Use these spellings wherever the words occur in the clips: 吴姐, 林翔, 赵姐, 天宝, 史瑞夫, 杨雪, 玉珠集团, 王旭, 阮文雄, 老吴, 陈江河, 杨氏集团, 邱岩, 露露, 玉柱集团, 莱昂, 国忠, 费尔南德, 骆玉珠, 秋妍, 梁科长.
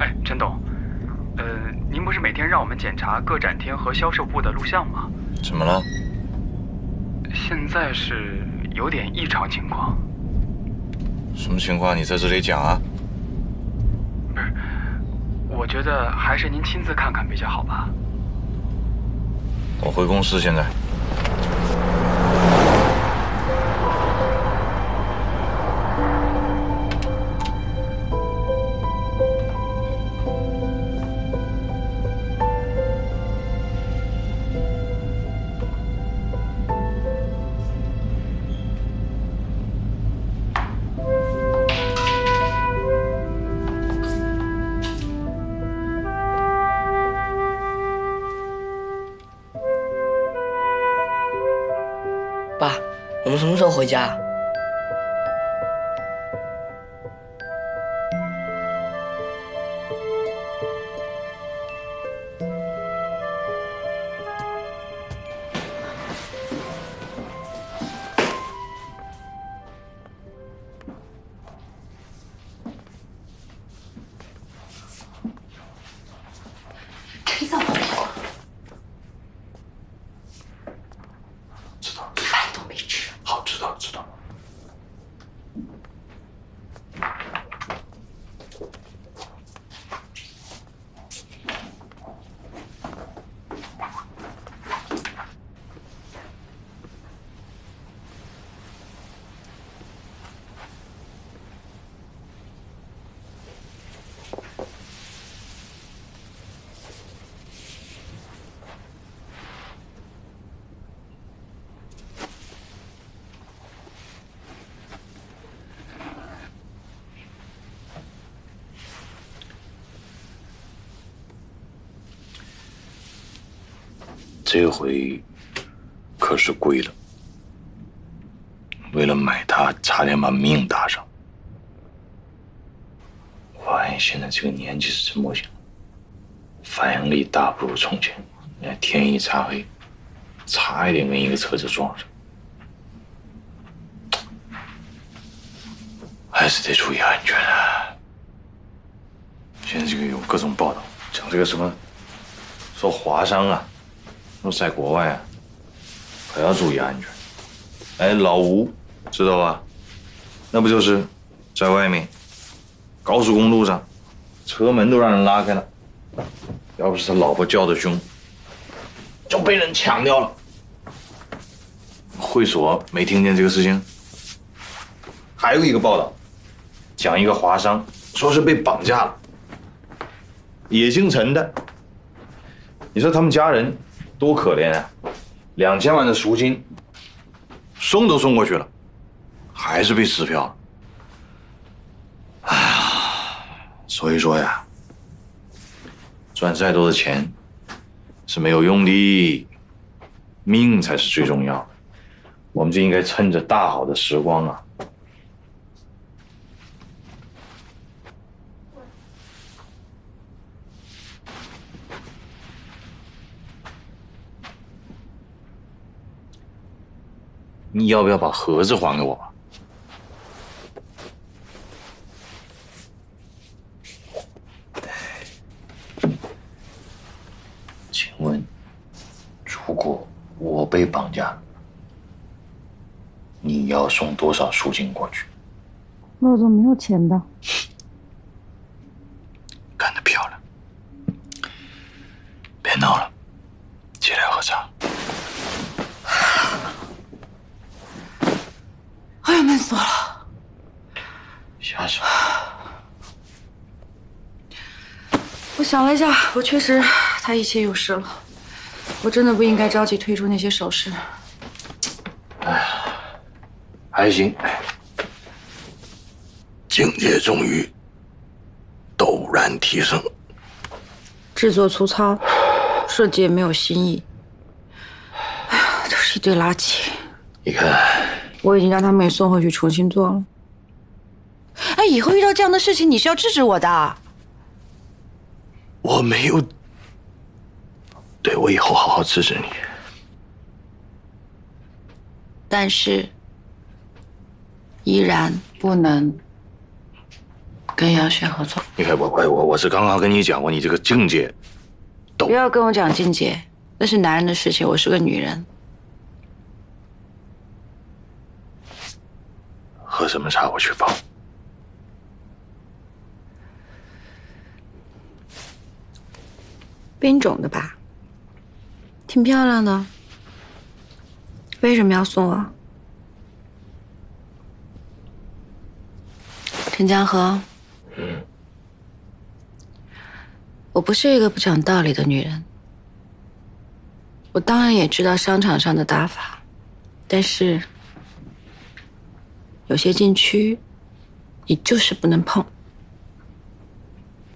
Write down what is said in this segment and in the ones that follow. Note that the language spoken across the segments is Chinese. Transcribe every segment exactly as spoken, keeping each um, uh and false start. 哎，陈董，呃，您不是每天让我们检查各展厅和销售部的录像吗？怎么了？现在是有点异常情况。什么情况？你在这里讲啊？不是，我觉得还是您亲自看看比较好吧。我回公司现在。 回家。你怎么了？知道，一饭都没吃。 好，知道知道。这回可是跪了，为了买它，差点把命搭上。我发现现在这个年纪是真不行，反应力大不如从前。你看天意擦黑，差一点跟一个车子撞上，还是得注意安全啊。现在这个有各种报道，讲这个什么，说华商啊。 都在国外啊，可要注意安全。哎，老吴，知道吧？那不就是在外面高速公路上，车门都让人拉开了，要不是他老婆叫得凶，就被人抢掉了。会所没听见这个事情？还有一个报道，讲一个华商说是被绑架了，也姓陈的。你说他们家人？ 多可怜啊！两千万的赎金，送都送过去了，还是被撕票了。哎呀，所以说呀，赚再多的钱是没有用的，命才是最重要的。我们就应该趁着大好的时光啊！你要不要把盒子还给我吧？请问，如果我被绑架，你要送多少赎金过去？骆总没有钱的。干得漂亮！别闹了，起来喝茶。 哎呀，闷死我了！瞎说！我想了一下，我确实太意气用事了，我真的不应该着急推出那些首饰。哎，还行，境界终于陡然提升。制作粗糙，设计也没有新意，哎呀，都是一堆垃圾。你看。 我已经让他们给送回去重新做了。哎，以后遇到这样的事情，你是要制止我的。我没有，对我以后好好制止你。但是，依然不能。跟姚轩合作。你看我我我我是刚刚跟你讲过，你这个境界，懂？不要跟我讲境界，那是男人的事情，我是个女人。喝什么茶？我去泡。 冰种的吧，挺漂亮的。为什么要送我？陈江河，嗯，我不是一个不讲道理的女人。我当然也知道商场上的打法，但是有些禁区，你就是不能碰。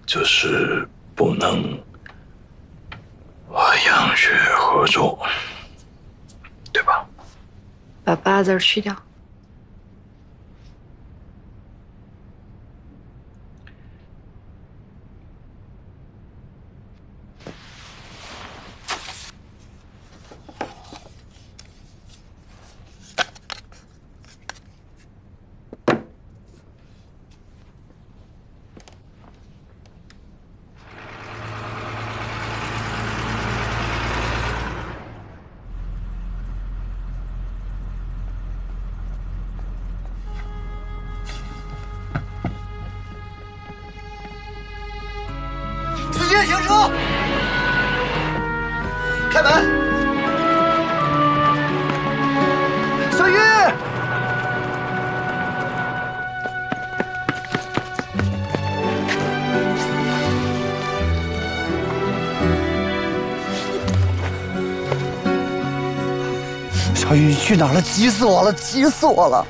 就是不能。 和杨雪合作，对吧？把“八”字去掉。小雨去哪儿了？急死我了！急死我了！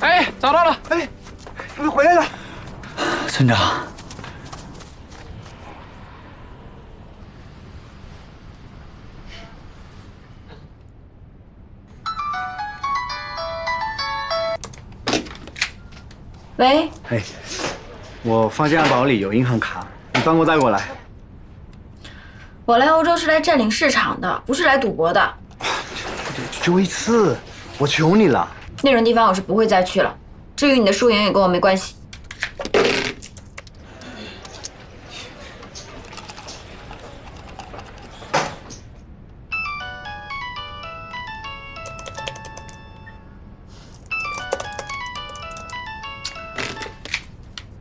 哎，找到了！哎，你们回来了！村长，喂，哎，我放家宝里有银行卡，你帮我带过来。我来欧洲是来占领市场的，不是来赌博的。就一次，我求你了。那种地方我是不会再去了。至于你的输赢也跟我没关系。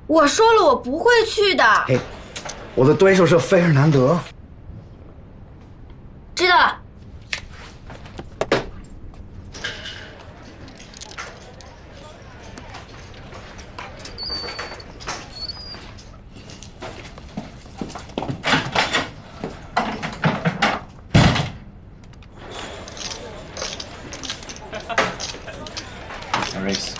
我说了，我不会去的。哎，我的对手是费尔南德。知道了。Race。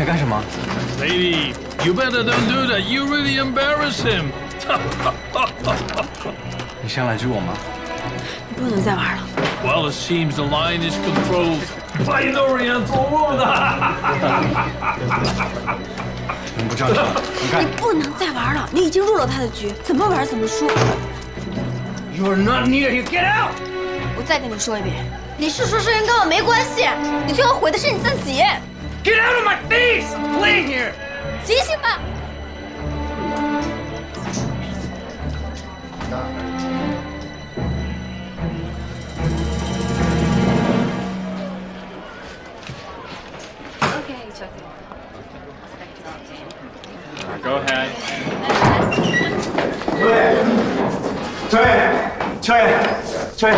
在干什么 ？Lady, you better don't do that. You really embarrass him. 你上来追我吗？你不能再玩了。Well, it seems the line is controlled by the Oriental Road. 你不正常，你看。你不能再玩了，你已经入了他的局，怎么玩怎么输。You're not near. You get out. 我再跟你说一遍，你是说事情跟我没关系，你最后悔的是你自己。 Get out of my face! I'm playing here! 醒醒吧！ Okay, check it. Uh, go ahead.吹，吹，吹，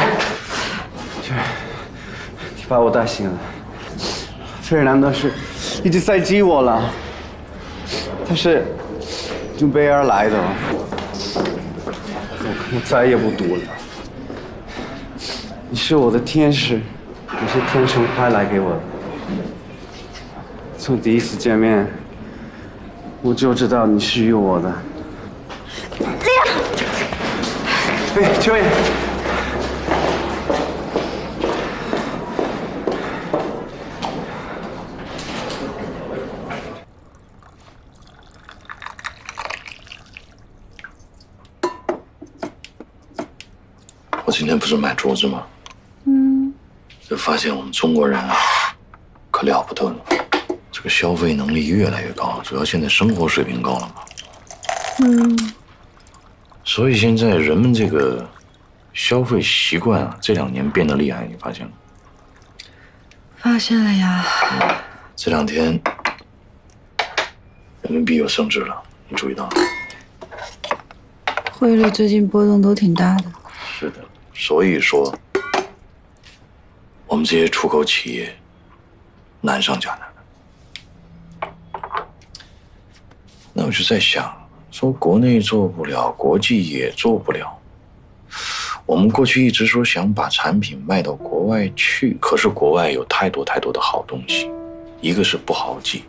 吹！你把我带醒了。费尔南德是一直在激我了，他是从北边来的。 我再也不读了。你是我的天使，你是天神派来给我的。从第一次见面，我就知道你是有我的。亮，哎，秋叶，今天不是买竹子吗？嗯，就发现我们中国人啊，可了不得了，这个消费能力越来越高，主要现在生活水平高了嘛。嗯，所以现在人们这个消费习惯啊，这两年变得厉害，你发现了？发现了呀。嗯、这两天人民币又升值了，你注意到了？汇率最近波动都挺大的。是的。 所以说，我们这些出口企业难上加难。那我就在想，说国内做不了，国际也做不了。我们过去一直说想把产品卖到国外去，可是国外有太多太多的好东西，一个是不好记，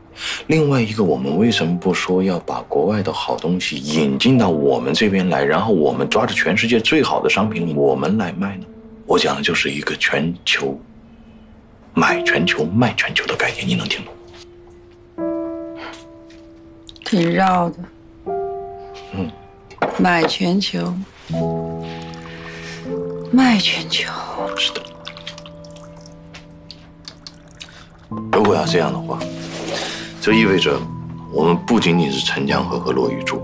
另外一个我们为什么不说要把国外的好东西引进到我们这边来，然后我们抓着全世界最好的商品我们来卖呢？我讲的就是一个全球买全球卖全球的概念，你能听懂？挺绕的。嗯，买全球，卖全球。是的。如果要这样的话。 这意味着，我们不仅仅是陈江河和骆玉珠，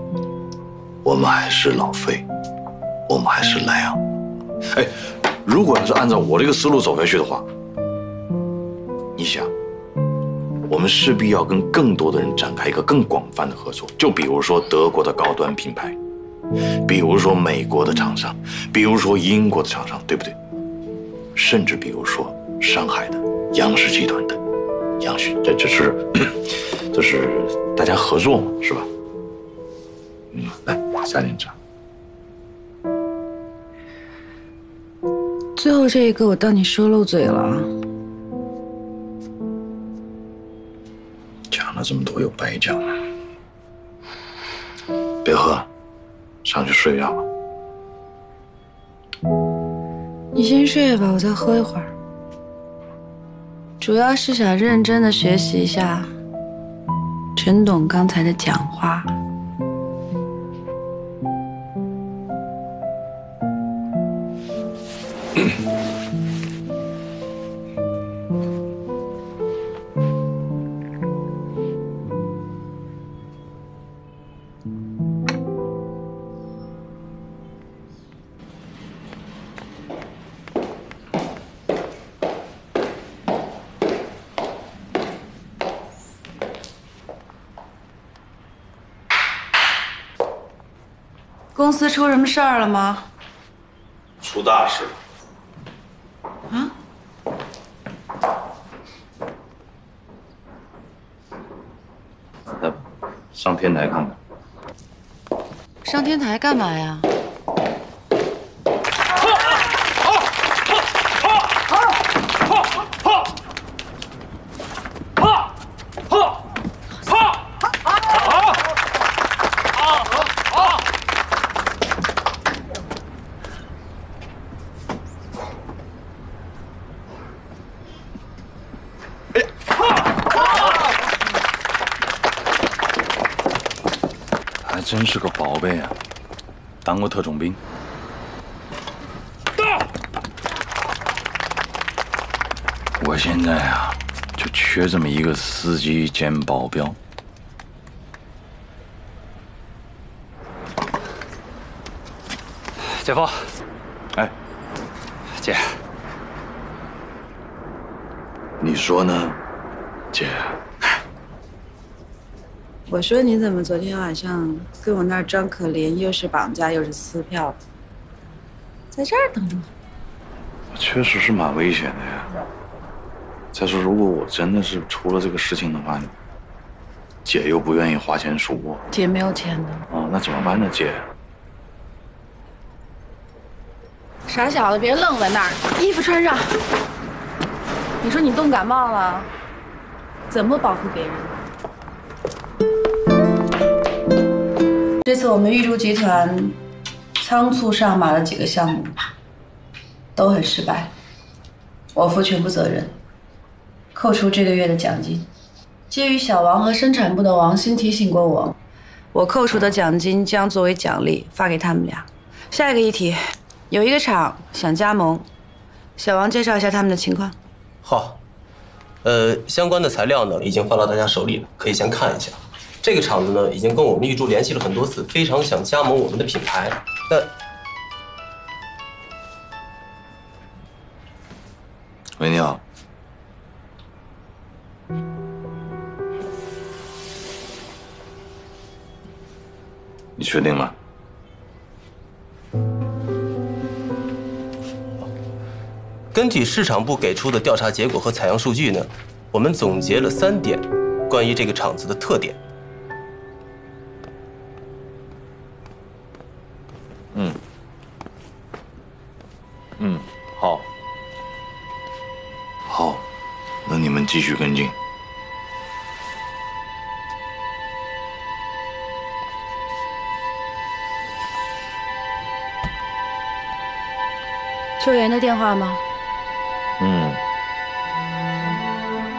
我们还是老费，我们还是莱昂。哎，如果要是按照我这个思路走下去的话，你想，我们势必要跟更多的人展开一个更广泛的合作。就比如说德国的高端品牌，比如说美国的厂商，比如说英国的厂商，对不对？甚至比如说上海的杨氏集团的杨氏，这这是。 就是大家合作嘛，是吧？嗯，来加点茶。最后这一个我当你说漏嘴了，讲了这么多又白讲了。别喝了，上去睡觉吧。你先睡吧，我再喝一会儿。主要是想认真的学习一下。 沈董刚才的讲话，公司出什么事儿了吗？出大事了！啊？来，上天台看看。上天台干嘛呀？真是个宝贝啊！当过特种兵。到！我现在啊，就缺这么一个司机兼保镖。姐夫，哎，姐，你说呢，姐？我说你怎么昨天晚上跟我那儿装可怜，又是绑架又是撕票，在这儿等着我？确实是蛮危险的呀。再说，如果我真的是出了这个事情的话，姐又不愿意花钱赎我。姐没有钱的。啊，那怎么办呢，姐？ 傻小子，别愣在那儿，衣服穿上。你说你冻感冒了，怎么保护别人？这次我们玉竹集团仓促上马了几个项目，都很失败，我负全部责任，扣除这个月的奖金。鉴于小王和生产部的王鑫提醒过我，我扣除的奖金将作为奖励发给他们俩。下一个议题。 有一个厂想加盟，小王介绍一下他们的情况。好，呃，相关的材料呢已经发到大家手里了，可以先看一下。这个厂子呢已经跟我们玉柱联系了很多次，非常想加盟我们的品牌。那，喂，你好。你确定吗？ 根据市场部给出的调查结果和采样数据呢，我们总结了三点关于这个厂子的特点。嗯，嗯，好，好，那你们继续跟进。邱岩的电话吗？ 嗯，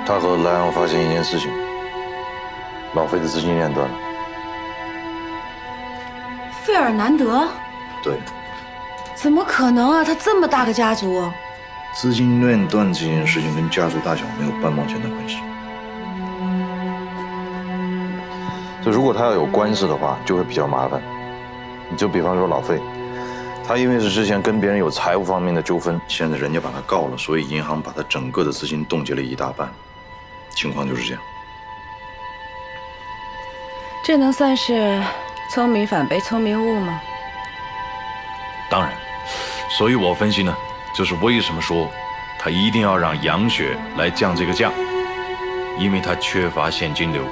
他和莱昂发现一件事情，老费的资金链断了。费尔南德？对。怎么可能啊！他这么大个家族。资金链断这件事情跟家族大小没有半毛钱的关系。就如果他要有官司的话，就会比较麻烦。你就比方说老费。 他因为是之前跟别人有财务方面的纠纷，现在人家把他告了，所以银行把他整个的资金冻结了一大半，情况就是这样。这能算是聪明反被聪明误吗？当然，所以我分析呢，就是为什么说他一定要让杨雪来降这个价，因为他缺乏现金流。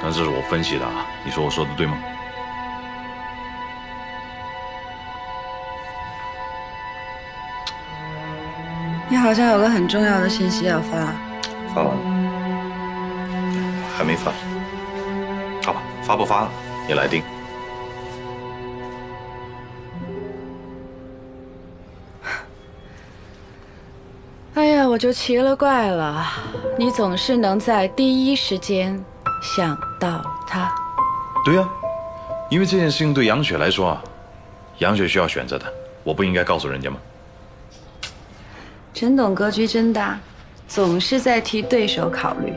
但这是我分析的啊，你说我说的对吗？ 你好像有个很重要的信息要发，发完了，还没发。好吧，发不发你来定。哎呀，我就奇了怪了，你总是能在第一时间想到他。对呀、啊，因为这件事情对杨雪来说啊，杨雪需要选择的，我不应该告诉人家吗？ 陈董格局真大，总是在替对手考虑。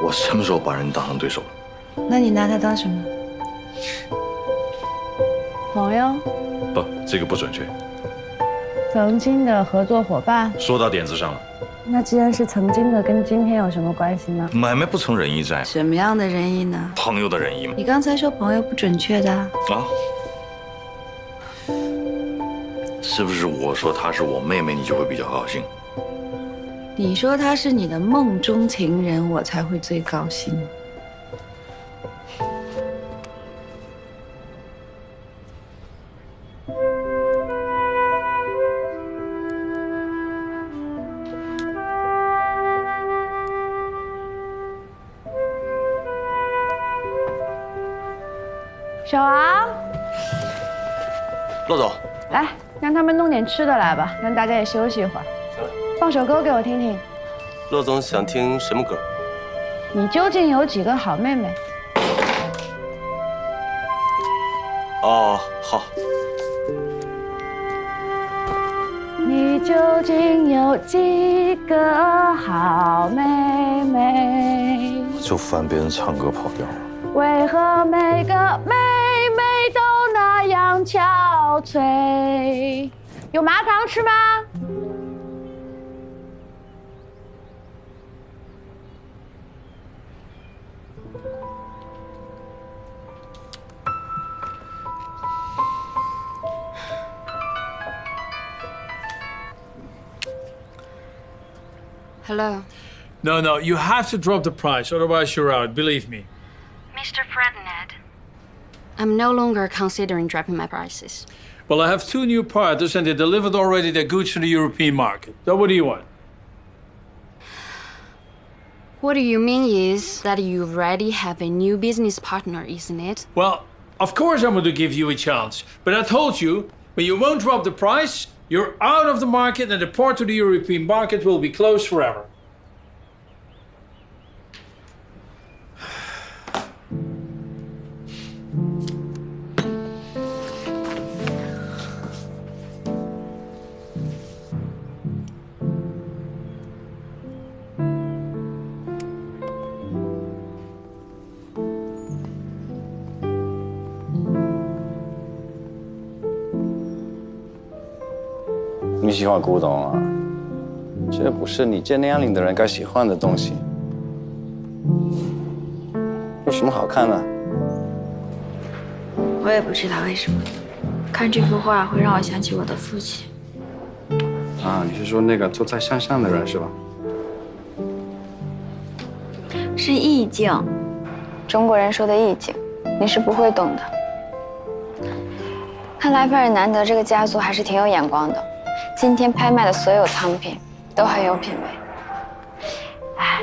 我什么时候把人当成对手了？那你拿他当什么？朋友？不，这个不准确。曾经的合作伙伴。说到点子上了。那既然是曾经的，跟今天有什么关系呢？买卖不成仁义在。什么样的仁义呢？朋友的仁义吗？你刚才说朋友不准确的。啊？ 是不是我说她是我妹妹，你就会比较高兴？你说她是你的梦中情人，我才会最高兴。小王，骆总，来。 让他们弄点吃的来吧，让大家也休息一会儿。放首歌给我听听。骆总想听什么歌？你究竟有几个好妹妹？哦，好。你究竟有几个好妹妹？我就烦别人唱歌跑调。为何每个妹妹都那样俏？憔悴。有麻糖吃吗？Hello. No, no, you have to drop the price, otherwise you're out, believe me. Mister Fredned. I'm no longer considering dropping my prices. Well, I have two new partners and they delivered already their goods to the European market. So what do you want? What you mean is that you already have a new business partner, isn't it? Well, of course I'm going to give you a chance. But I told you, when you won't drop the price, you're out of the market and the port to the European market will be closed forever.你喜欢古董啊？这不是你这年龄的人该喜欢的东西。有什么好看的？我也不知道为什么，看这幅画会让我想起我的父亲。啊，你是说那个坐在山上的人是吧？是意境，中国人说的意境，你是不会懂的。看来费尔南德这个家族还是挺有眼光的。 今天拍卖的所有藏品都很有品位。哎，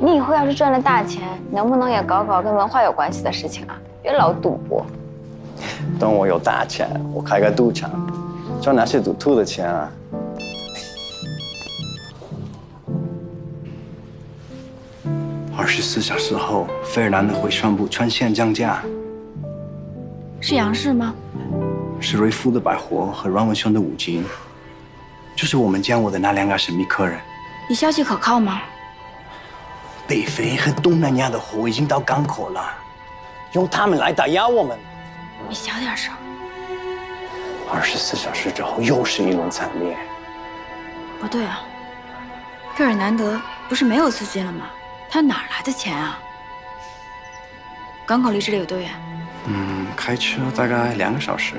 你以后要是赚了大钱，能不能也搞搞跟文化有关系的事情啊？别老赌博。等我有大钱，我开个赌场，赚那些赌徒的钱啊。二十四小时后，费尔南德会宣布全线降价。是杨氏吗？是瑞夫的百货和阮文雄的五金。 就是我们见过的那两个神秘客人，你消息可靠吗？北非和东南亚的货已经到港口了，用他们来打压我们。你小点声。二十四小时之后又是一轮惨烈。不对啊，费尔南德不是没有资金了吗？他哪来的钱啊？港口离这里有多远？嗯，开车大概两个小时。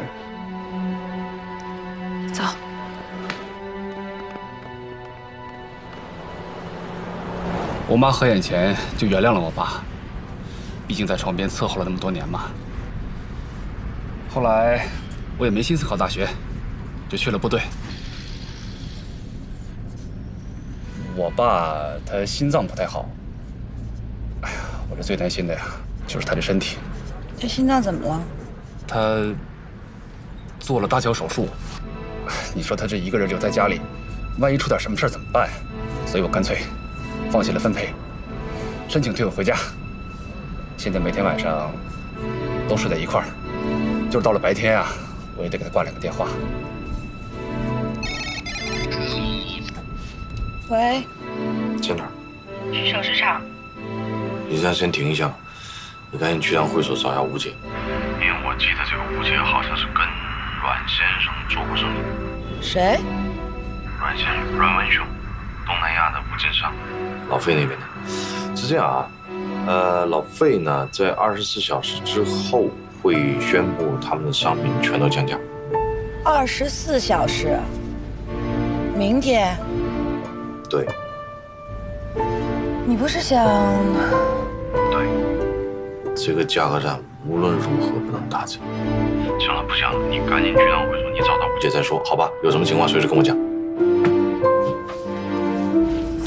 走。 我妈合眼前就原谅了我爸，毕竟在床边伺候了那么多年嘛。后来我也没心思考大学，就去了部队。我爸他心脏不太好，哎呀，我这最担心的呀就是他这身体。他心脏怎么了？他做了搭桥手术，你说他这一个人留在家里，万一出点什么事怎么办？所以我干脆。 放弃了分配，申请退伍回家。现在每天晚上都睡在一块儿，就是到了白天啊，我也得给他挂两个电话。喂，在哪儿？去手市场。你在先停一下，你赶紧去趟会所找一下吴姐，因为我记得这个吴姐好像是跟阮先生做过生意。谁？阮先生，阮文雄，东南亚的五金商。 老费那边的是这样啊，呃，老费呢，在二十四小时之后会宣布他们的商品全都降价。二十四小时，明天。对。你不是想？对。这个价格战无论如何不能打折。行了，不想了，你赶紧去趟会所，你找到吴姐再说，好吧？有什么情况随时跟我讲。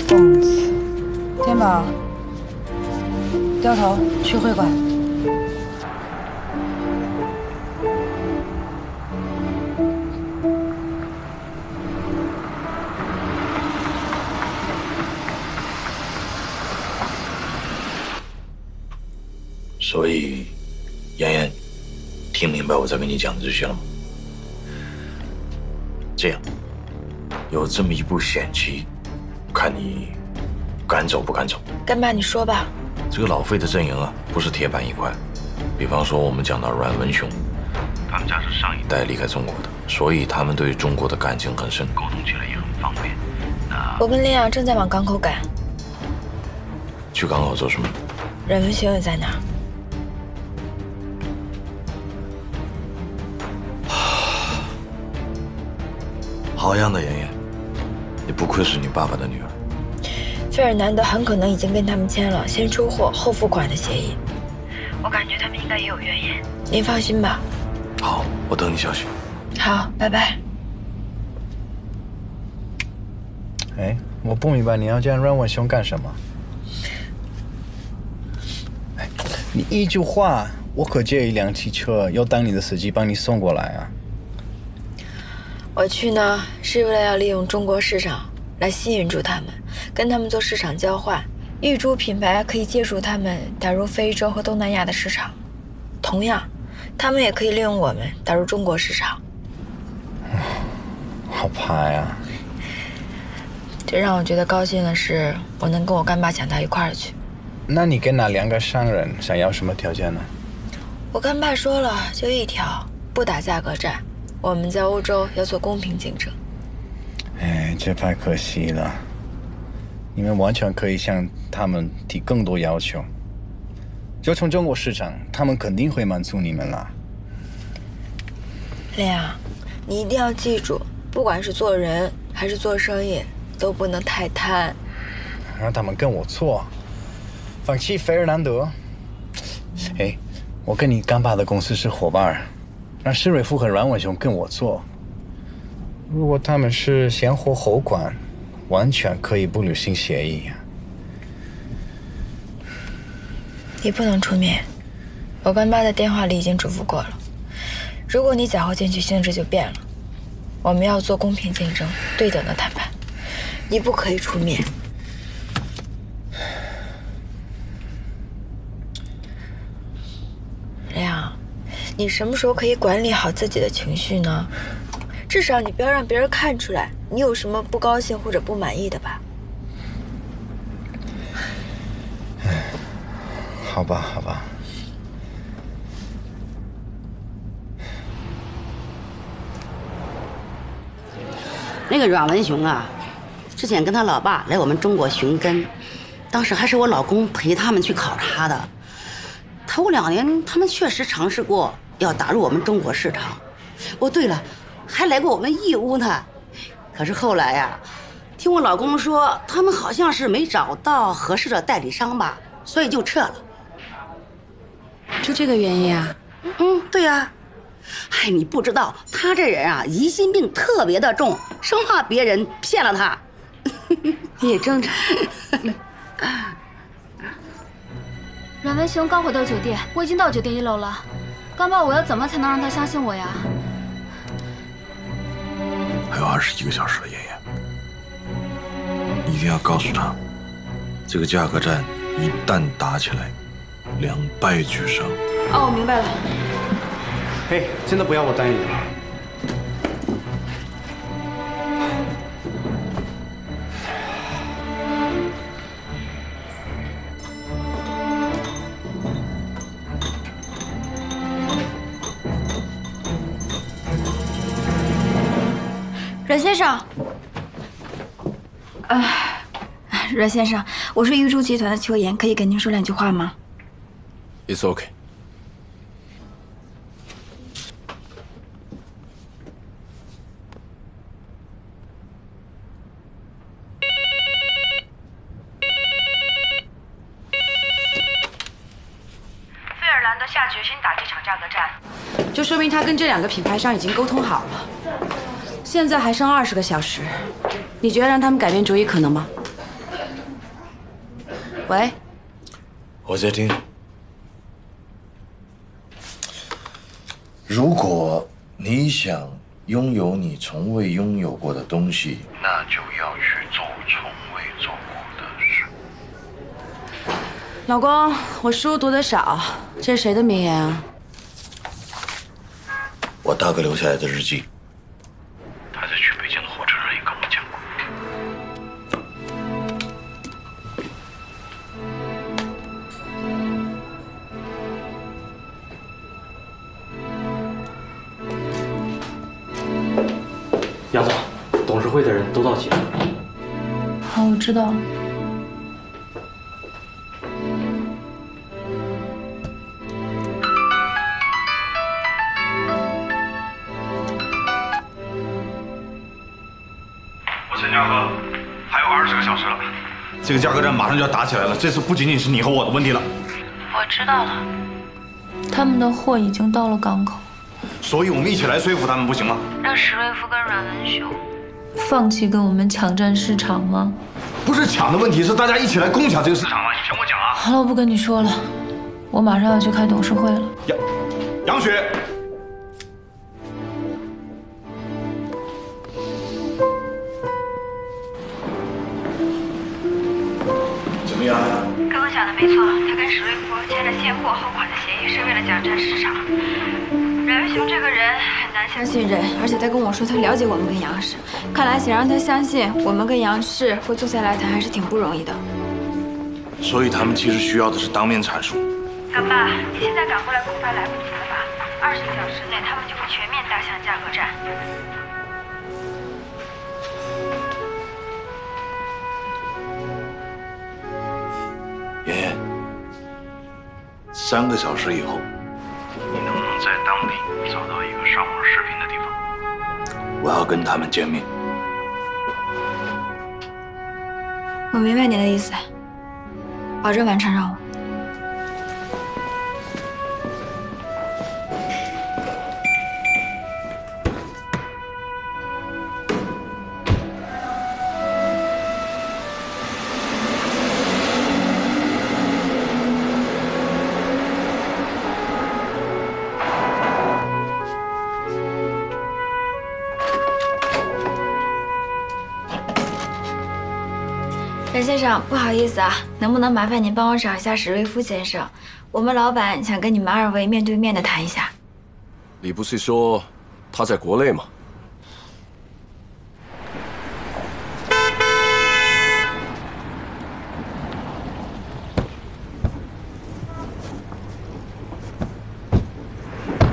疯子。 肩膀，掉头，去会馆。所以，妍妍，听明白我在跟你讲的这些了吗？这样，有这么一步险棋，看你。 敢走不敢走，干爸，你说吧。这个老费的阵营啊，不是铁板一块。比方说，我们讲到阮文雄，他们家是上一代离开中国的，所以他们对中国的感情很深，沟通起来也很方便。那我跟丽阳正在往港口赶。去港口做什么？阮文学友在哪儿？ 好样的，妍妍！你不愧是你爸爸的女儿。费尔南德很可能已经跟他们签了先出货后付款的协议，我感觉他们应该也有怨言。您放心吧。好，我等你消息。好，拜拜。哎，我不明白你要这样让我凶干什么？哎，你一句话，我可借一辆汽车，要当你的司机，帮你送过来啊。 我去呢，是为了要利用中国市场来吸引住他们，跟他们做市场交换。玉珠品牌可以借助他们打入非洲和东南亚的市场，同样，他们也可以利用我们打入中国市场。好怕呀！最让我觉得高兴的是，我能跟我干爸想到一块儿去。那你跟哪两个商人想要什么条件呢？我干爸说了，就一条，不打价格战。 我们在欧洲要做公平竞争，哎，这太可惜了。你们完全可以向他们提更多要求，就从中国市场，他们肯定会满足你们啦。亮阳，你一定要记住，不管是做人还是做生意，都不能太贪。让他们跟我做，放弃费尔南德。哎，我跟你干爸的公司是伙伴。 让施瑞夫和阮文雄跟我做。如果他们是先获后管，完全可以不履行协议。你不能出面，我跟妈在电话里已经嘱咐过了。如果你搅和进去，性质就变了。我们要做公平竞争、对等的谈判，你不可以出面。这样。 你什么时候可以管理好自己的情绪呢？至少你不要让别人看出来你有什么不高兴或者不满意的吧。好吧，好吧。那个阮文雄啊，之前跟他老爸来我们中国寻根，当时还是我老公陪他们去考察的。 头两年，他们确实尝试过要打入我们中国市场。哦，对了，还来过我们义乌呢。可是后来呀、啊，听我老公说，他们好像是没找到合适的代理商吧，所以就撤了。就这个原因啊？嗯，对呀、啊。哎，你不知道他这人啊，疑心病特别的重，生怕别人骗了他。也正常。阮文雄刚回到酒店，我已经到酒店一楼了。干爸，我要怎么才能让他相信我呀？还有二十一个小时了，妍妍，你一定要告诉他，这个价格战一旦打起来，两败俱伤。哦，我明白了。嘿，真的不要我答应你吗？ 阮先生，哎、呃，阮先生，我是玉珠集团的秋妍，可以跟您说两句话吗 ？It's okay。费尔兰德下决心打这场价格战，就说明他跟这两个品牌商已经沟通好了。 现在还剩二十个小时，你觉得让他们改变主意可能吗？喂，我在听。如果你想拥有你从未拥有过的东西，那就要去做从未做过的事。老公，我书读得少，这是谁的名言啊？我大哥留下来的日记。杨总，董事会的人都到齐了。好，我知道了。我陈家河，还有二十个小时了。这个价格战马上就要打起来了，这次不仅仅是你和我的问题了。我知道了。他们的货已经到了港口。 所以我们一起来说服他们不行吗？让史瑞夫跟阮文雄放弃跟我们抢占市场吗？不是抢的问题，是大家一起来共享这个市场啊！以前我讲了。好了，我不跟你说了，我马上要去开董事会了。杨杨雪，怎么样？跟我想的没错，他跟史瑞夫签了先货后款的协议，是为了抢占市场。 阮文雄这个人很难相信人，而且他跟我说他了解我们跟杨氏，看来想让他相信我们跟杨氏会坐下来谈还是挺不容易的。所以他们其实需要的是当面阐述。干爸，你现在赶过来恐怕来不及了吧？二十个小时内他们就会全面打响价格战。妍妍，三个小时以后。 你能不能在当地找到一个上网视频的地方？我要跟他们见面。我明白你的意思，保证完成任务。阮先生，不好意思啊，能不能麻烦您帮我找一下史瑞夫先生？我们老板想跟你们二位面对面的谈一下。你不是说他在国内吗？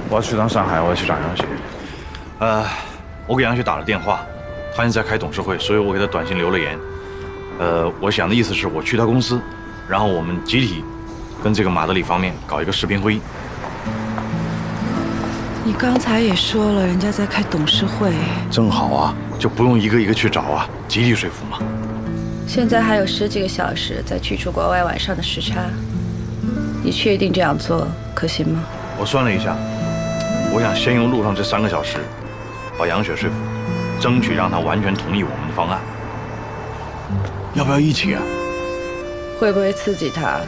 我要去趟上海，我要去找杨雪。呃，我给杨雪打了电话，她现在开董事会，所以我给她短信留了言。 呃，我想的意思是我去他公司，然后我们集体跟这个马德里方面搞一个视频会议。你刚才也说了，人家在开董事会，正好啊，就不用一个一个去找啊，集体说服嘛。现在还有十几个小时，再去除国外晚上的时差，你确定这样做可行吗？我算了一下，我想先用路上这三个小时把杨雪说服，争取让她完全同意我们的方案。 要不要一起啊？会不会刺激他？啊！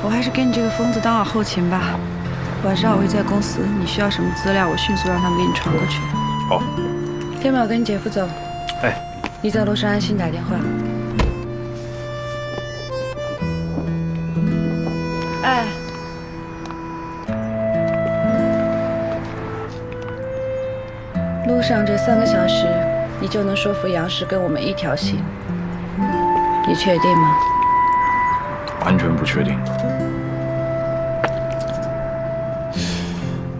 我还是给你这个疯子当好后勤吧。晚上我会在公司，你需要什么资料，我迅速让他们给你传过去。好。天宝跟你姐夫走。哎，你在路上安心打电话。哎。 路上这三个小时，你就能说服杨氏跟我们一条心，你确定吗？完全不确定。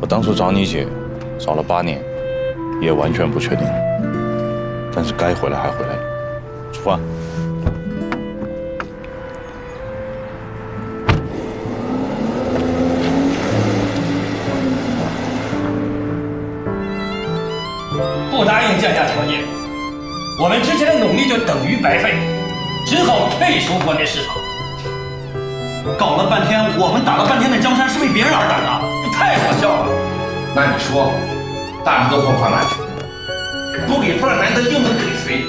我当初找你姐，找了八年，也完全不确定。但是该回来还回来了，出发。 不答应降价条件，我们之前的努力就等于白费，只好退出国内市场。搞了半天，我们打了半天的江山是为别人而打的，这太好笑了。那你说，大米都混到哪去？不给范南的又能给谁？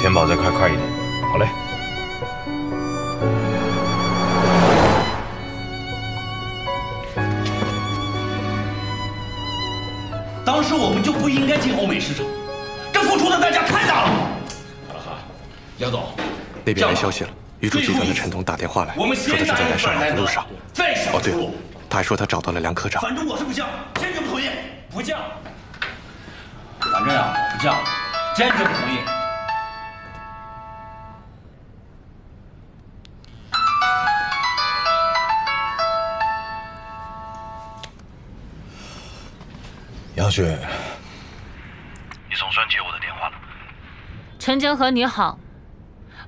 天宝，再开快一点。好嘞。 当时我们就不应该进欧美市场，这付出的代价太大了。好了哈，杨总，那边来消息了，余柱集团的陈彤打电话来，说他正在来上海的路上。哦，对了，他还说他找到了梁科长。反正我是不降，坚决不同意，不降。反正啊，不降，坚决不同意。杨雪，你总算接我的电话了。陈江河，你好，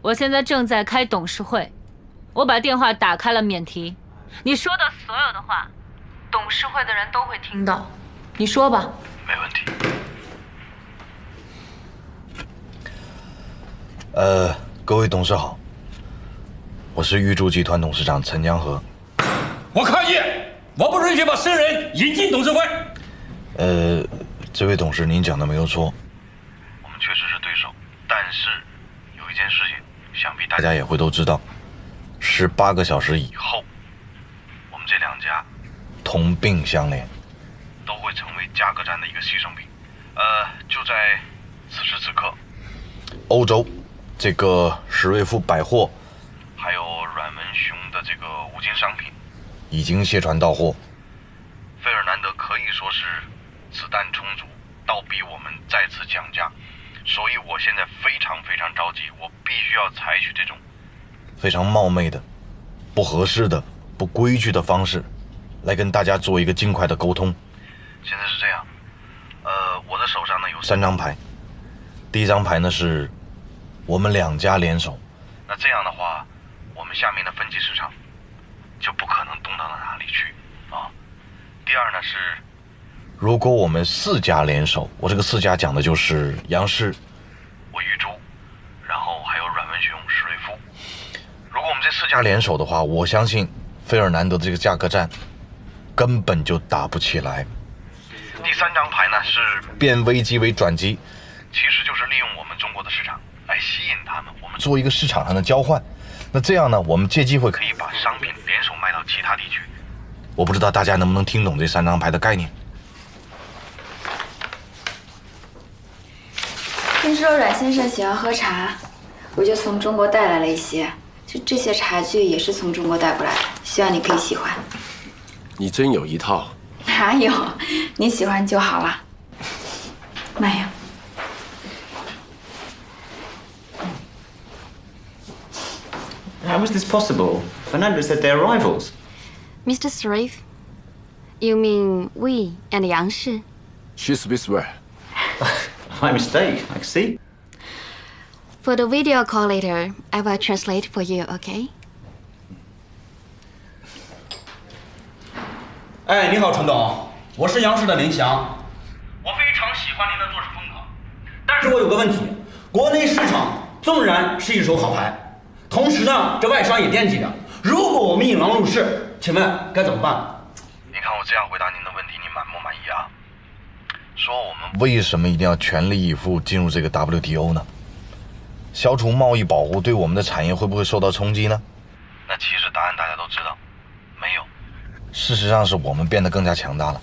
我现在正在开董事会，我把电话打开了免提。你说的所有的话，董事会的人都会听到。你说吧。没问题。呃，各位董事好，我是玉柱集团董事长陈江河。我抗议！我不允许把僧人引进董事会。 呃，这位董事，您讲的没有错，我们确实是对手。但是有一件事情，想必大家也会都知道，十八个小时以后，我们这两家同病相怜，都会成为价格战的一个牺牲品。呃，就在此时此刻，欧洲这个史瑞富百货，还有阮文雄的这个五金商品，已经卸船到货。费尔南德可以说是。 子弹充足，倒逼我们再次降价，所以我现在非常非常着急，我必须要采取这种非常冒昧的、不合适的、不规矩的方式，来跟大家做一个尽快的沟通。现在是这样，呃，我的手上呢有三张牌，第一张牌呢是我们两家联手，那这样的话，我们下面的分级市场就不可能动荡到哪里去啊。第二呢是。 如果我们四家联手，我这个四家讲的就是杨氏、我玉珠，然后还有阮文雄、史瑞夫。如果我们这四家联手的话，我相信费尔南德的这个价格战根本就打不起来。第三张牌呢是变危机为转机，其实就是利用我们中国的市场来吸引他们，我们做一个市场上的交换。那这样呢，我们借机会可以把商品联手卖到其他地区。我不知道大家能不能听懂这三张牌的概念。 听说阮先生喜欢喝茶，我就从中国带来了一些，就这些茶具也是从中国带过来的，希望你可以喜欢。你真有一套？哪有？你喜欢就好了。妈呀！How is this possible? Fernando said they're rivals. Mister Sharif, you mean we and Yang Shi? She speaks well. My mistake, I see. For the video call later, I will translate for you, okay? 哎，你好，陈董，我是杨氏的林翔。我非常喜欢您的做事风格，但是我有个问题：国内市场纵然是一手好牌，同时呢，这外商也惦记着。如果我们引狼入室，请问该怎么办？你看我这样回答您的问题，你满不满意啊？ 说我们为什么一定要全力以赴进入这个 W T O 呢？消除贸易保护对我们的产业会不会受到冲击呢？那其实答案大家都知道，没有。事实上是我们变得更加强大了，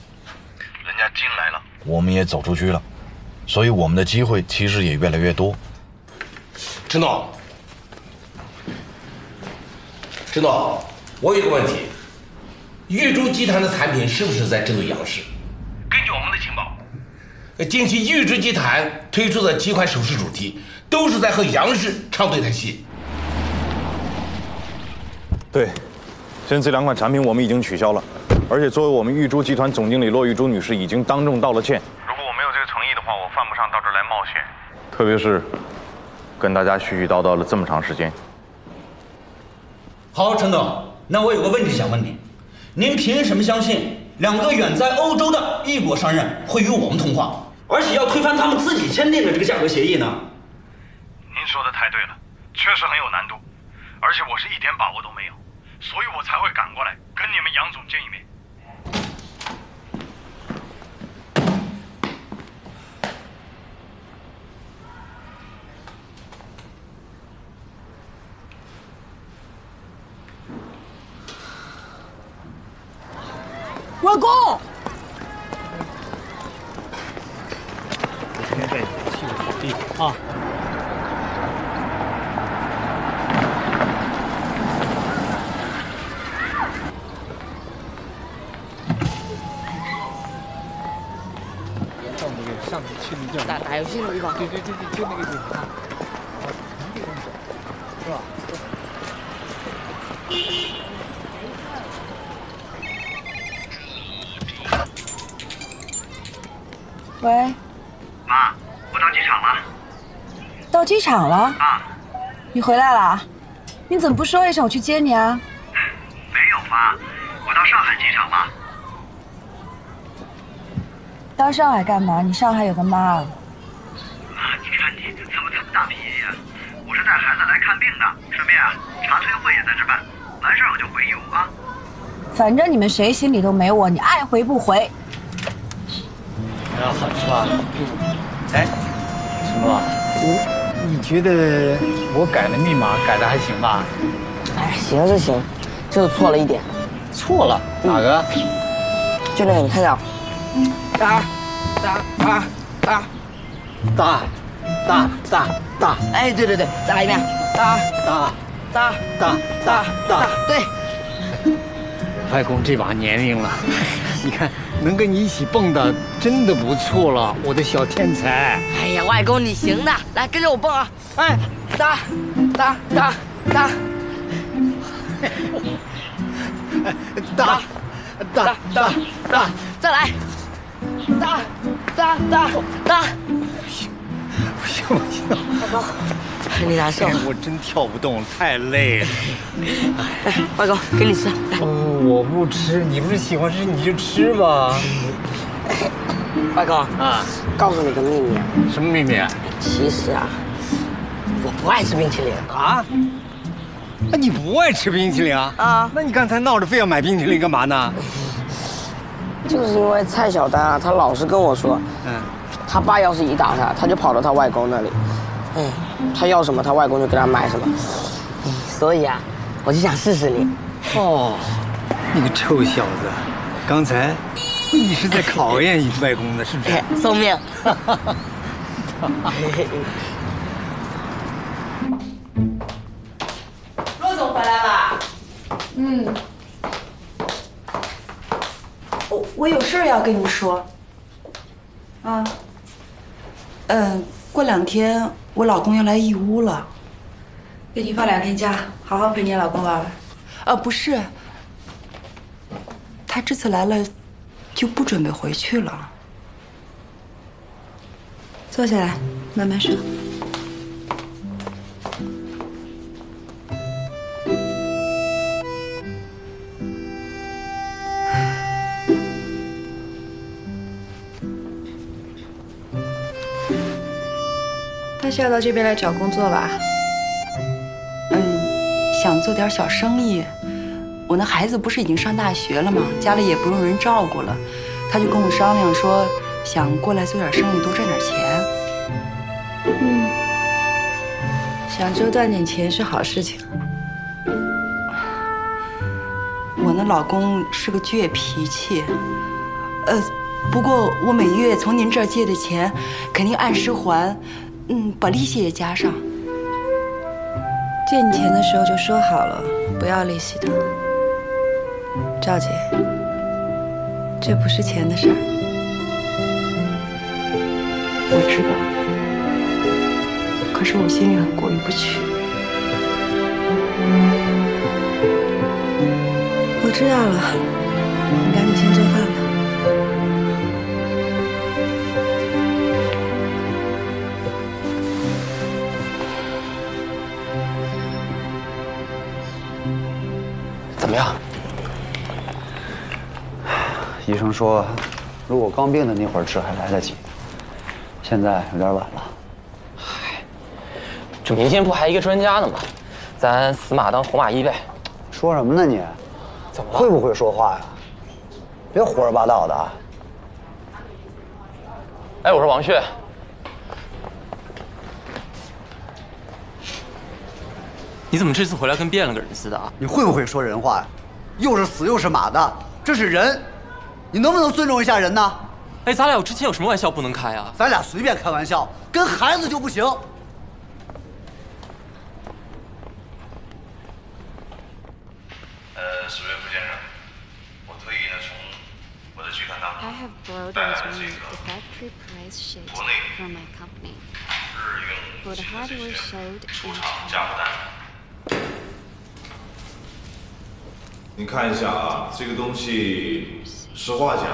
人家进来了，我们也走出去了，所以我们的机会其实也越来越多。陈总，陈总，我有个问题，玉珠集团的产品是不是在针对杨氏？根据我们的情报。 近期玉珠集团推出的几款首饰主题，都是在和杨氏唱对台戏。对，现在这两款产品我们已经取消了，而且作为我们玉珠集团总经理骆玉珠女士已经当众道了歉。如果我没有这个诚意的话，我犯不上到这儿来冒险。特别是跟大家絮絮叨叨了这么长时间。好，陈总，那我有个问题想问您，您凭什么相信？ 两个远在欧洲的异国商人会与我们通话，而且要推翻他们自己签订的这个价格协议呢？您说的太对了，确实很有难度，而且我是一点把握都没有，所以我才会赶过来跟你们杨总见一面。老公，我今天带你去个好地方啊！上那个上次去那叫打打游戏那个地方，对对对对，就那个地方，是吧？喂，妈，我到机场了。到机场了？啊，你回来了？你怎么不说一声我去接你啊？没有妈，我到上海机场了。到上海干嘛？你上海有个妈啊。妈，你看你怎么这么大脾气啊？我是带孩子来看病的，顺便啊，茶催会也在这办，完事儿我就回邮啊。反正你们谁心里都没我，你爱回不回。 好吃吧？哎，什么？你你觉得我改的密码改的还行吧？哎，行是行，就是错了一点。错了？哪个？就那个，你看一下。大大大大大大大大。哎，对对对，再来一遍。大大大大大大。对。外公这把年龄了，你看。 能跟你一起蹦的真的不错了，我的小天才！哎呀，外公你行的，来跟着我蹦啊！哎，哒哒哒哒，哒哒哒哒，再来，哒哒哒哒，不行不行不行，外公，你难受了，我真跳不动，太累了。哎，外公，给你吃。 我不吃，你不是喜欢吃你就吃吧。外公啊，告诉你个秘密。什么秘密？其实啊，我不爱吃冰淇淋啊。那你不爱吃冰淇淋啊？啊？那你刚才闹着非要买冰淇淋干嘛呢？就是因为蔡小丹啊，他老是跟我说，嗯，他爸要是一打他，他就跑到他外公那里，嗯，他要什么他外公就给他买什么，所以啊，我就想试试你。哦。 你个臭小子，刚才你是在考验你外公的，是不是？送命！骆总回来了。嗯。我我有事要跟你说。啊。嗯，过两天我老公要来义乌了，给你放两天假，好好陪你老公玩玩。啊，不是。 他这次来了，就不准备回去了。坐下来，慢慢说。他是要到这边来找工作吧？嗯，想做点小生意。 我那孩子不是已经上大学了吗？家里也不用人照顾了，他就跟我商量说，想过来做点生意，多赚点钱。嗯，想多赚点钱是好事情。我那老公是个倔脾气，呃，不过我每月从您这儿借的钱，肯定按时还，嗯，把利息也加上。借你钱的时候就说好了，不要利息的。 赵姐，这不是钱的事儿，我知道，可是我心里很过意不去。我知道了，你赶紧先做饭吧。 医生说，如果刚病的那会儿吃还来得及，现在有点晚了。嗨，这明天不还一个专家呢吗？咱死马当活马医呗。说什么呢你？怎么了？会不会说话呀？别胡说八道的啊！哎，我说王旭，你怎么这次回来跟变了个人似的啊？你会不会说人话呀？又是死又是马的，这是人。 你能不能尊重一下人呢？哎，咱俩之前有什么玩笑不能开啊？咱俩随便开玩笑，跟孩子就不行。呃，史瑞夫先生，我特意呢从我的剧团当中带来了这个国内日用新出厂价格单。你看一下啊，这个东西。 实话讲，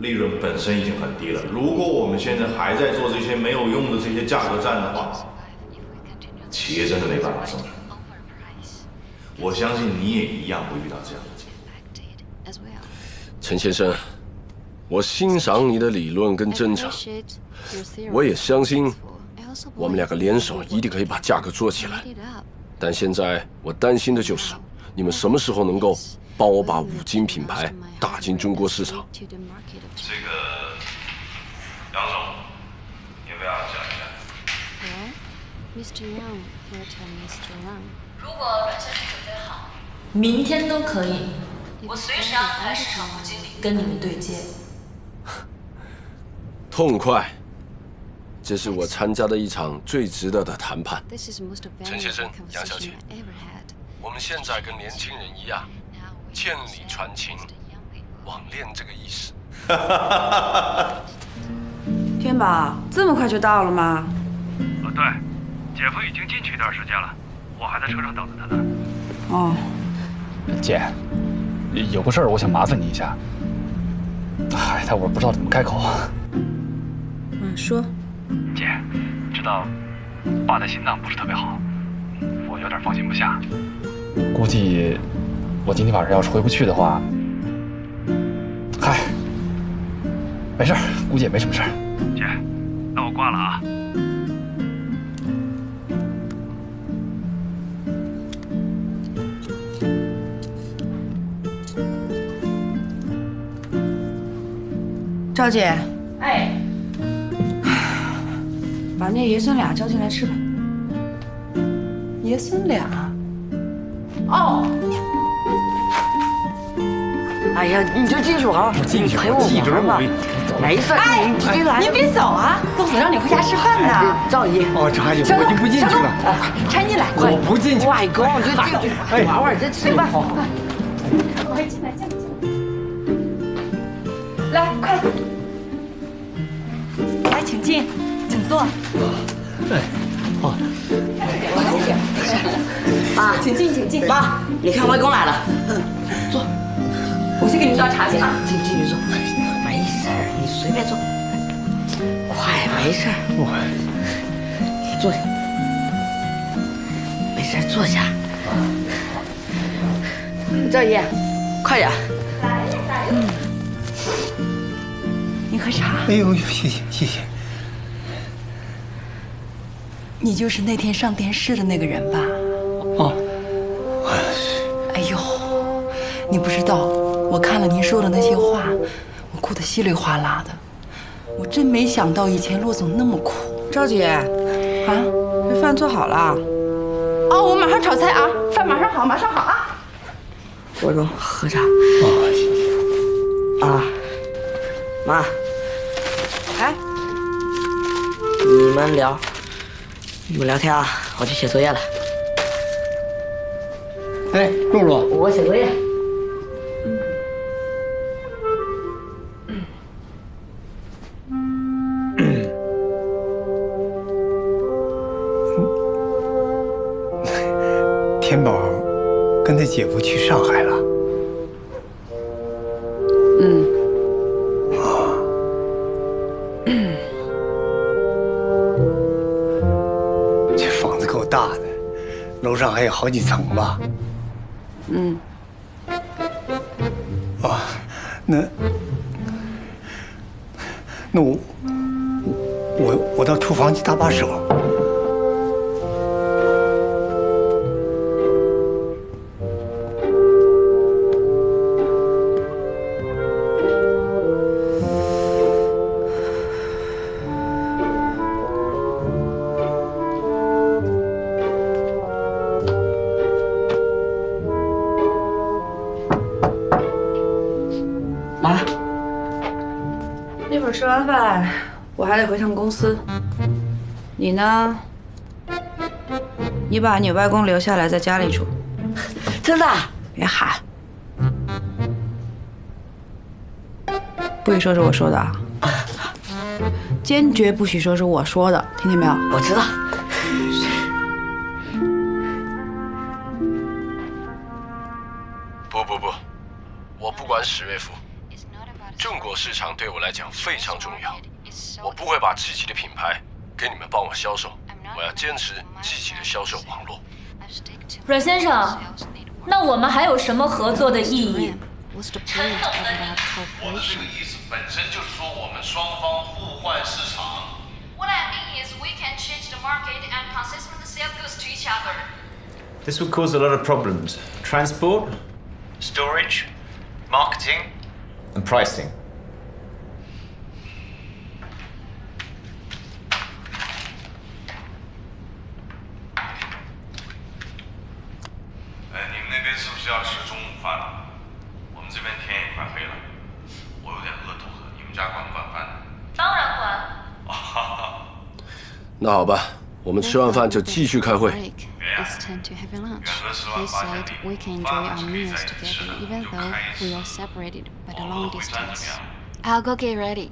利润本身已经很低了。如果我们现在还在做这些没有用的这些价格战的话，企业真的没办法生存。我相信你也一样会遇到这样的情况。陈先生，我欣赏你的理论跟真诚，我也相信我们两个联手一定可以把价格做起来。但现在我担心的就是你们什么时候能够 帮我把五金品牌打进中国市场。这个杨总，要不要讲一下？喂 ，Mister Yang， 我叫 Mister Yang。如果阮先生准备好，明天都可以。我随时安排市场部经理跟你们对接。痛快！这是我参加的一场最值得的谈判。陈先生，杨小姐，我们现在跟年轻人一样， 千里传情，网恋这个意思。天宝，这么快就到了吗？啊，对，姐夫已经进去一段时间了，我还在车上等着他呢。哦，姐，有个事儿我想麻烦你一下。哎，但我不知道怎么开口啊。嗯，说。姐，知道爸的心脏不是特别好，我有点放心不下，估计 我今天晚上要是回不去的话，嗨，没事儿，估计也没什么事儿。姐，那我挂了啊。赵姐，哎，把那爷孙俩叫进来吃吧。爷孙俩？哦。 哎呀，你就进去玩玩，进去陪我玩吧。没事，哎，您来，您别走啊，陆总让你回家吃饭呢。赵姨，哦，赵姨，我已经不进去了。陈姨来，我不进去。外公，就进去玩玩，再吃饭。好好好，快进来，进来，进来，来，快，来，请进，请坐。哎，好，妈，请进，请进。妈，你看外公来了，坐。 我先给你倒茶去啊，进进去坐，没事儿，你随便坐，快，没事儿，我坐下，没事儿，坐下。赵姨，快点，来了来了，你喝茶。哎呦呦，谢谢谢谢。你就是那天上电视的那个人吧？哦。哎呦，你不知道， 我看了您说的那些话，我哭得稀里哗啦的。我真没想到以前陆总那么苦。赵姐，啊，这饭做好了？哦，我马上炒菜啊，饭马上好，马上好啊。国忠，喝茶。哦，谢谢。啊，妈，哎，你们聊，你们聊天啊，我去写作业了。哎，露露，我写作业。 天宝跟他姐夫去上海了。嗯。啊。这房子够大的，楼上还有好几层吧？嗯。啊，那那我我我到厨房去搭把手。 回趟公司，你呢？你把你外公留下来，在家里住。真的？别喊！不许说是我说的啊！坚决不许说是我说的，听见没有？我知道。不不不，我不管史瑞夫，正国市场对我来讲非常重要，我不会把自己的品牌给你们帮我销售，我要坚持自己的销售网络。阮先生，那我们还有什么合作的意义？陈总的意思，我们这个意思本身就是说我们双方互换市场。What I mean is we can change the market and consistently sell goods to each other. This would cause a lot of problems: transport, storage, marketing, and pricing.那好吧，我们吃完饭就继续开会。I'll go get ready.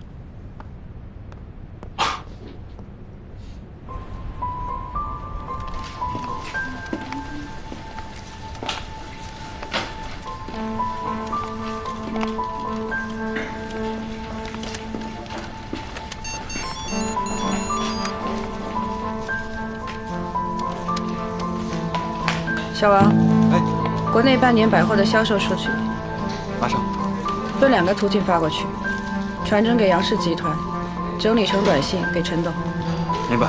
小王，哎，国内半年百货的销售数据，马上分两个途径发过去，传真给杨氏集团，整理成短信给陈董。明白。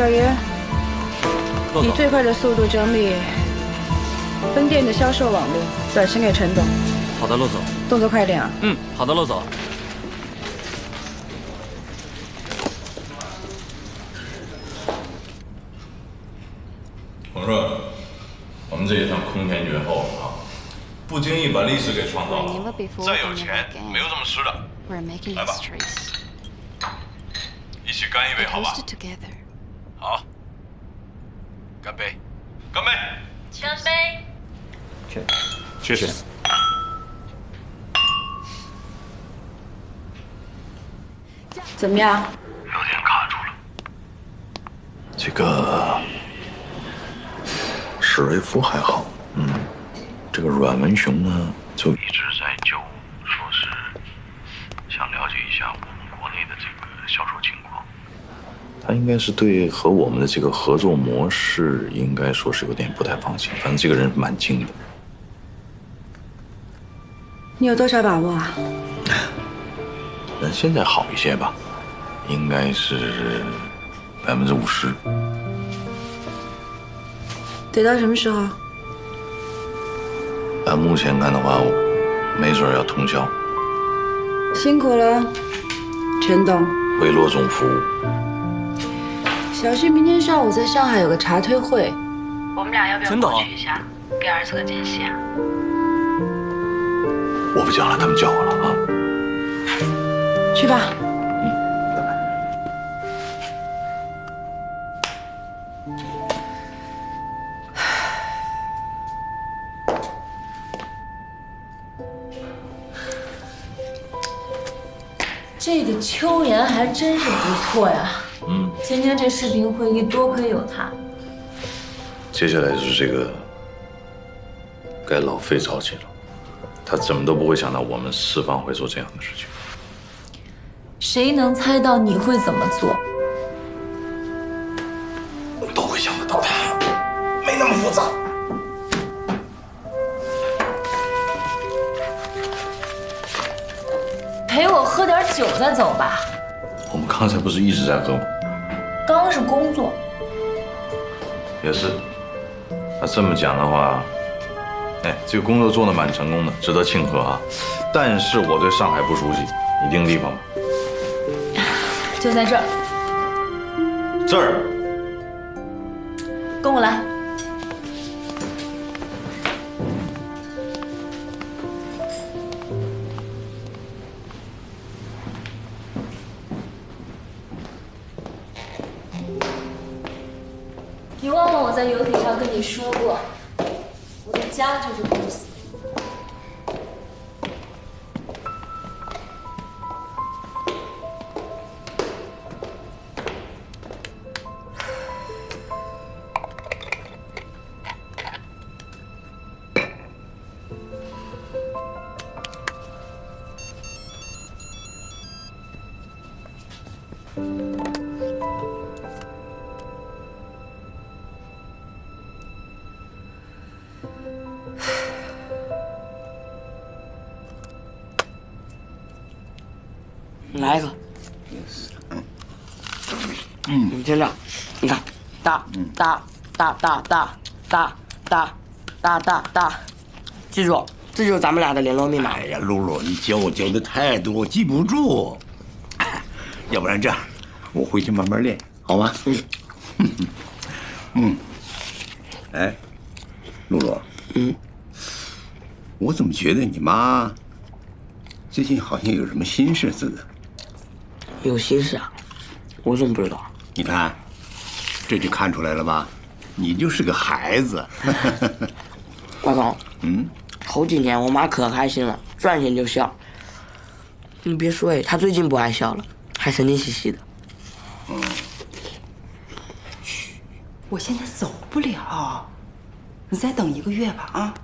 小云，以最快的速度整理分店的销售网络，短信给陈董。好的，陆总。动作快点啊！嗯，好的，陆总。洪顺，我们这一趟空前绝后啊，不经意把历史给创造了。再有钱没有这么吃的，来吧，一起干一杯，好吧？ 好，干杯！干杯！干杯！谢谢。怎么样？有点卡住了。这个史瑞夫还好，嗯，这个阮文雄呢，就一直在揪，说是想了解一下我们国内的这个销售情况。 他应该是对和我们的这个合作模式，应该说是有点不太放心。反正这个人蛮精的。你有多少把握啊？人现在好一些吧，应该是百分之五十。得到什么时候？按目前看的话，没准要通宵。辛苦了，陈董。为罗总服务。 小旭明天上午在上海有个茶推会，我们俩要不要过去一下，给儿子个惊喜啊？我不讲了，他们叫我了啊。去吧。嗯，拜拜。这个秋妍还真是不错呀。 嗯，今天这视频会议多亏有他。接下来就是这个，该老费着急了，他怎么都不会想到我们四方会做这样的事情。谁能猜到你会怎么做？都会想得到的，没那么复杂。陪我喝点酒再走吧。 我们刚才不是一直在喝吗？刚刚是工作。也是。那这么讲的话，哎，这个工作做得蛮成功的，值得庆贺啊。但是我对上海不熟悉，你定地方吧。就在这儿。这儿。跟我来。你忘了我在游艇上跟你说过，我的家就是公司。来一个，嗯，你这俩，你看，大大大大大大大大大大，记住，这就是咱们俩的联络密码。哎呀，露露，你教我教的太多，我记不住。要不然这样，我回去慢慢练，好吗？嗯，嗯，哎，露露，嗯，我怎么觉得你妈最近好像有什么心事似的？ 有心事啊，我怎么不知道？你看，这就看出来了吧？你就是个孩子。老总，嗯，头几年我妈可开心了，赚钱就笑。你别说哎，她最近不爱笑了，还神经兮兮的。嗯。嘘，我现在走不了，你再等一个月吧啊。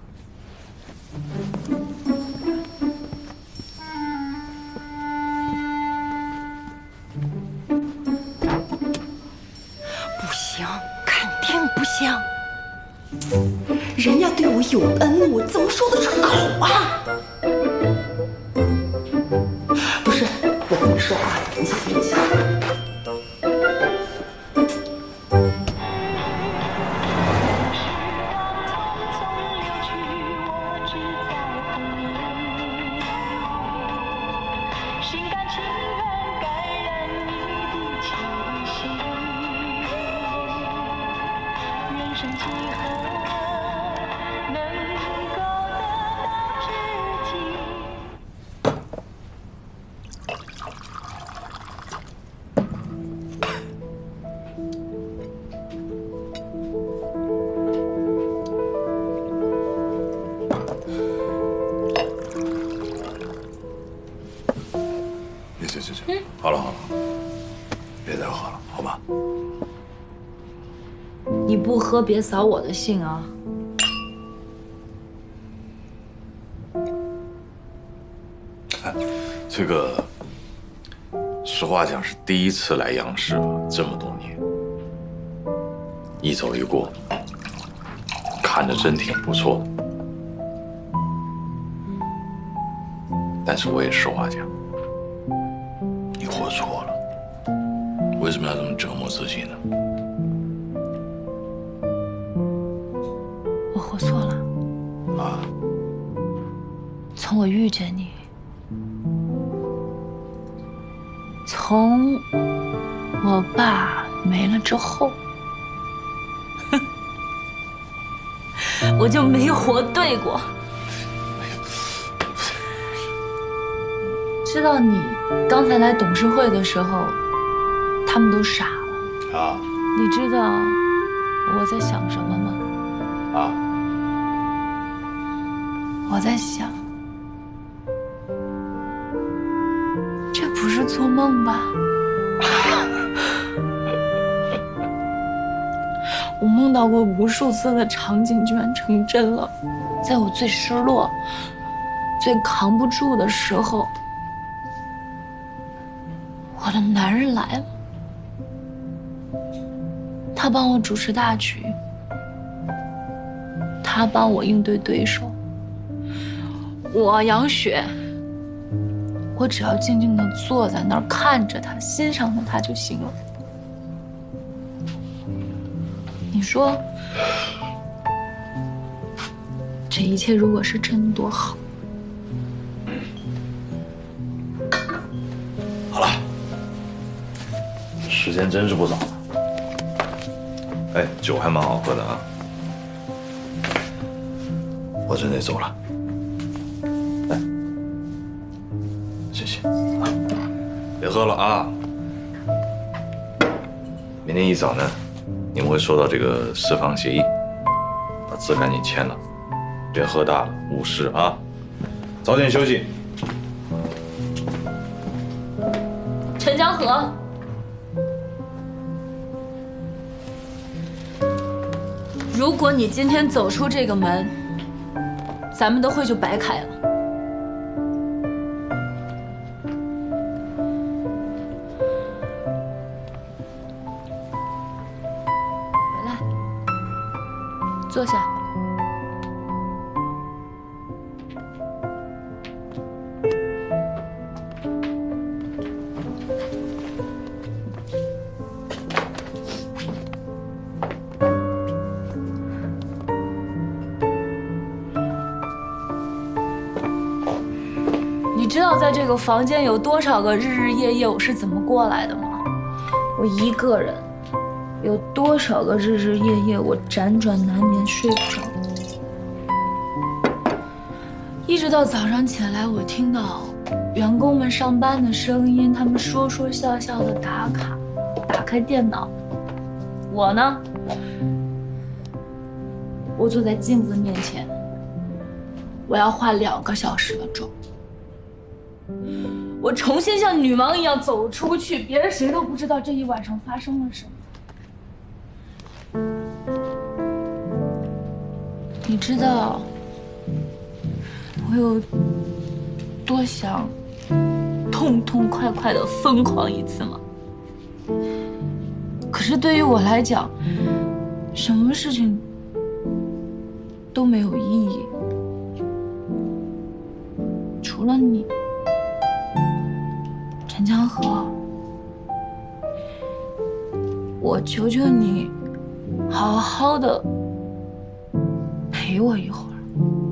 香，人家对我有恩，我怎么说得出口啊？不是，我跟你说啊，你先别急。哥，别扫我的兴啊！这个，实话讲是第一次来央视了，这么多年，一走一过，看着真挺不错的。但是我也实话讲，你活错了，为什么要这么折磨自己呢？ 我错了啊！从我遇见你，从我爸没了之后，我就没活对过。知道你刚才来董事会的时候，他们都傻了啊！你知道我在想什么吗？啊！ 我在想，这不是做梦吧？我梦到过无数次的场景，居然成真了。在我最失落、最扛不住的时候，我的男人来了，他帮我主持大局，他帮我应对对手。 我杨雪，我只要静静的坐在那儿看着他，欣赏着他就行了。你说，这一切如果是真，多好！好了，时间真是不早了。哎，酒还蛮好喝的啊！我真得走了。 别喝了啊！明天一早呢，你们会收到这个释放协议，把字赶紧签了，别喝大了，误事啊！早点休息。陈江河，如果你今天走出这个门，咱们的会就白开了。 坐下。你知道在这个房间有多少个日日夜夜我是怎么过来的吗？我一个人。 有多少个日日夜夜，我辗转难眠，睡不着，一直到早上起来，我听到员工们上班的声音，他们说说笑笑的打卡，打开电脑，我呢，我坐在镜子面前，我要画两个小时的妆，我重新像女王一样走出去，别人谁都不知道这一晚上发生了什么。 你知道我有多想痛痛快快的疯狂一次吗？可是对于我来讲，什么事情都没有意义，除了你，陈江河。我求求你，好好的。 陪我一会儿，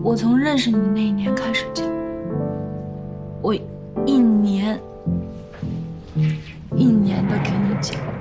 我从认识你那一年开始讲，我一年一年的给你讲。